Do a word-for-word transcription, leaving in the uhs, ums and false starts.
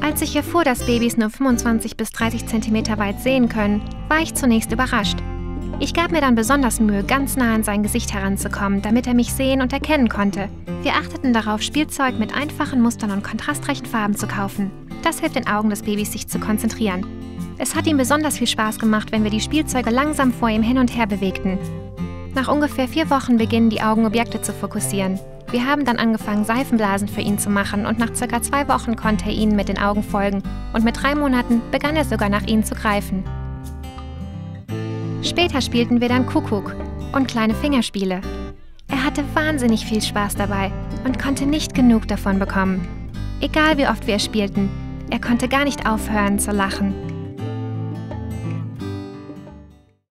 Als ich erfuhr, dass Babys nur fünfundzwanzig bis dreißig Zentimeter weit sehen können, war ich zunächst überrascht. Ich gab mir dann besonders Mühe, ganz nah an sein Gesicht heranzukommen, damit er mich sehen und erkennen konnte. Wir achteten darauf, Spielzeug mit einfachen Mustern und kontrastreichen Farben zu kaufen. Das hilft den Augen des Babys, sich zu konzentrieren. Es hat ihm besonders viel Spaß gemacht, wenn wir die Spielzeuge langsam vor ihm hin und her bewegten. Nach ungefähr vier Wochen beginnen die Augen, Objekte zu fokussieren. Wir haben dann angefangen, Seifenblasen für ihn zu machen, und nach circa zwei Wochen konnte er ihnen mit den Augen folgen, und mit drei Monaten begann er sogar nach ihnen zu greifen. Später spielten wir dann Kuckuck und kleine Fingerspiele. Er hatte wahnsinnig viel Spaß dabei und konnte nicht genug davon bekommen. Egal wie oft wir spielten, er konnte gar nicht aufhören zu lachen.